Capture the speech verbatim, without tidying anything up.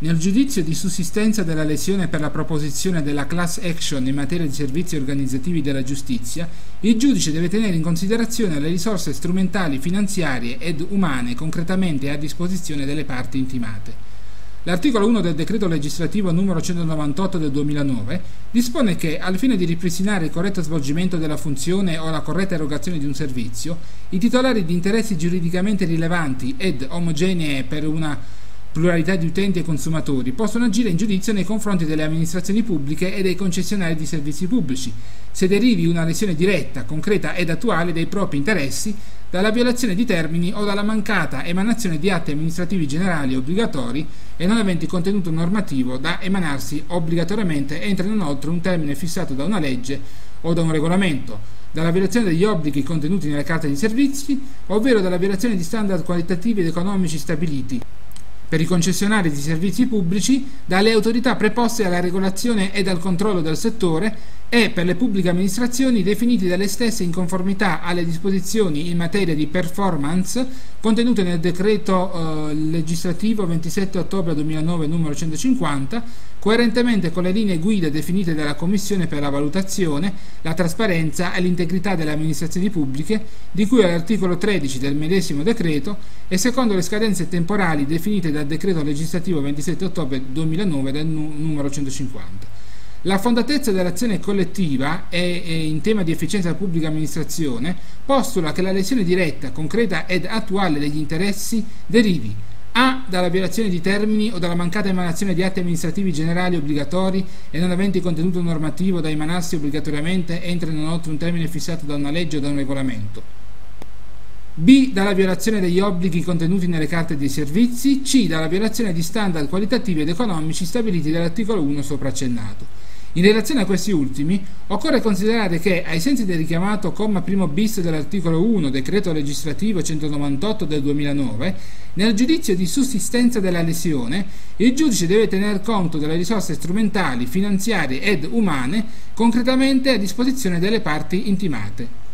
Nel giudizio di sussistenza della lesione per la proposizione della class action in materia di servizi organizzativi della giustizia, il giudice deve tenere in considerazione le risorse strumentali, finanziarie ed umane concretamente a disposizione delle parti intimate. L'articolo uno del Decreto Legislativo numero centonovantotto del duemilanove dispone che, al fine di ripristinare il corretto svolgimento della funzione o la corretta erogazione di un servizio, i titolari di interessi giuridicamente rilevanti ed omogenee per una pluralità di utenti e consumatori possono agire in giudizio nei confronti delle amministrazioni pubbliche e dei concessionari di servizi pubblici, se derivi una lesione diretta, concreta ed attuale dei propri interessi dalla violazione di termini o dalla mancata emanazione di atti amministrativi generali obbligatori e non aventi contenuto normativo da emanarsi obbligatoriamente entro e non oltre un termine fissato da una legge o da un regolamento, dalla violazione degli obblighi contenuti nella Carta dei Servizi, ovvero dalla violazione di standard qualitativi ed economici stabiliti per i concessionari di servizi pubblici dalle autorità preposte alla regolazione ed al controllo del settore e per le pubbliche amministrazioni definiti dalle stesse in conformità alle disposizioni in materia di performance contenute nel decreto eh, legislativo ventisette ottobre duemilanove numero centocinquanta, coerentemente con le linee guida definite dalla Commissione per la valutazione, la trasparenza e l'integrità delle amministrazioni pubbliche, di cui all'articolo tredici del medesimo decreto e secondo le scadenze temporali definite dal decreto legislativo ventisette ottobre duemilanove del numero centocinquanta. La fondatezza dell'azione collettiva e, e in tema di efficienza della pubblica amministrazione postula che la lesione diretta, concreta ed attuale degli interessi derivi a. dalla violazione di termini o dalla mancata emanazione di atti amministrativi generali obbligatori e non aventi contenuto normativo da emanarsi obbligatoriamente entro e non oltre un termine fissato da una legge o da un regolamento. B. Dalla violazione degli obblighi contenuti nelle carte dei servizi. C. Dalla violazione di standard qualitativi ed economici stabiliti dall'articolo uno sopra accennato. In relazione a questi ultimi, occorre considerare che, ai sensi del richiamato comma primo bis dell'articolo uno, decreto legislativo centonovantotto del duemilanove, nel giudizio di sussistenza della lesione, il giudice deve tener conto delle risorse strumentali, finanziarie ed umane concretamente a disposizione delle parti intimate.